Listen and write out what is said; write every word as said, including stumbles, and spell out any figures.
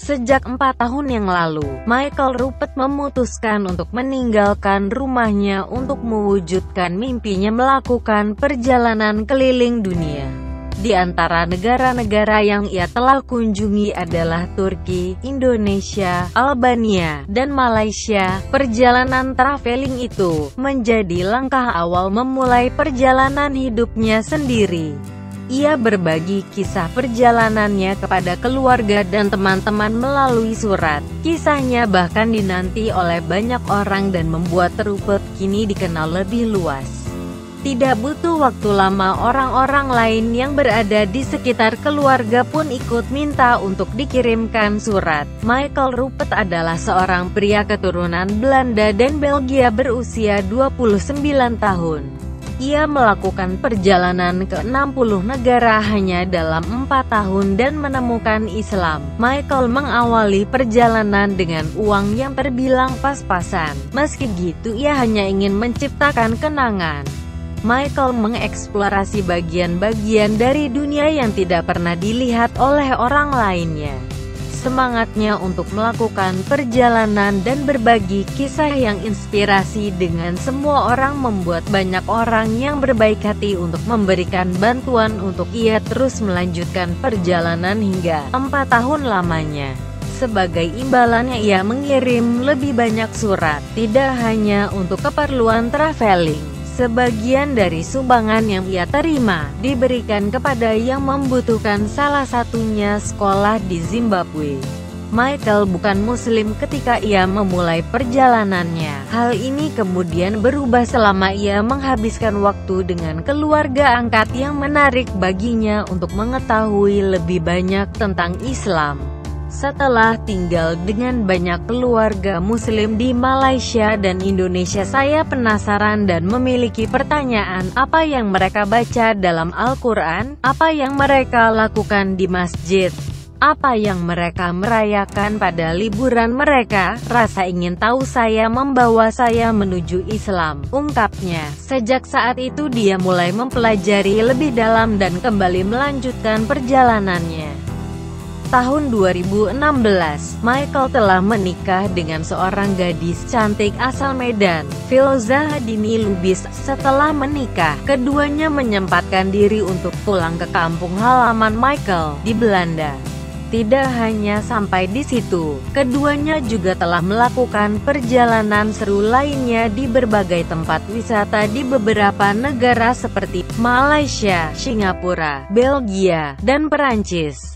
Sejak empat tahun yang lalu, Michael Ruppert memutuskan untuk meninggalkan rumahnya untuk mewujudkan mimpinya melakukan perjalanan keliling dunia. Di antara negara-negara yang ia telah kunjungi adalah Turki, Indonesia, Albania, dan Malaysia. Perjalanan traveling itu menjadi langkah awal memulai perjalanan hidupnya sendiri. Ia berbagi kisah perjalanannya kepada keluarga dan teman-teman melalui surat. Kisahnya bahkan dinanti oleh banyak orang dan membuat Ruppert kini dikenal lebih luas. Tidak butuh waktu lama, orang-orang lain yang berada di sekitar keluarga pun ikut minta untuk dikirimkan surat. Michael Ruppert adalah seorang pria keturunan Belanda dan Belgia berusia dua puluh sembilan tahun. Ia melakukan perjalanan ke enam puluh negara hanya dalam empat tahun dan menemukan Islam. Michael mengawali perjalanan dengan uang yang terbilang pas-pasan. Meski gitu, ia hanya ingin menciptakan kenangan. Michael mengeksplorasi bagian-bagian dari dunia yang tidak pernah dilihat oleh orang lainnya. Semangatnya untuk melakukan perjalanan dan berbagi kisah yang inspirasi dengan semua orang membuat banyak orang yang berbaik hati untuk memberikan bantuan untuk ia terus melanjutkan perjalanan hingga empat tahun lamanya. Sebagai imbalannya, ia mengirim lebih banyak surat, tidak hanya untuk keperluan traveling. Sebagian dari sumbangan yang ia terima diberikan kepada yang membutuhkan, salah satunya sekolah di Zimbabwe. Michael bukan Muslim ketika ia memulai perjalanannya. Hal ini kemudian berubah selama ia menghabiskan waktu dengan keluarga angkat yang menarik baginya untuk mengetahui lebih banyak tentang Islam. Setelah tinggal dengan banyak keluarga Muslim di Malaysia dan Indonesia, saya penasaran dan memiliki pertanyaan, apa yang mereka baca dalam Al-Quran, apa yang mereka lakukan di masjid, apa yang mereka merayakan pada liburan mereka. Rasa ingin tahu saya membawa saya menuju Islam, ungkapnya. Sejak saat itu dia mulai mempelajari lebih dalam dan kembali melanjutkan perjalanannya. Tahun dua ribu enam belas, Michael telah menikah dengan seorang gadis cantik asal Medan, Filza Hadieni Lubis. Setelah menikah, keduanya menyempatkan diri untuk pulang ke kampung halaman Michael di Belanda. Tidak hanya sampai di situ, keduanya juga telah melakukan perjalanan seru lainnya di berbagai tempat wisata di beberapa negara seperti Malaysia, Singapura, Belgia, dan Perancis.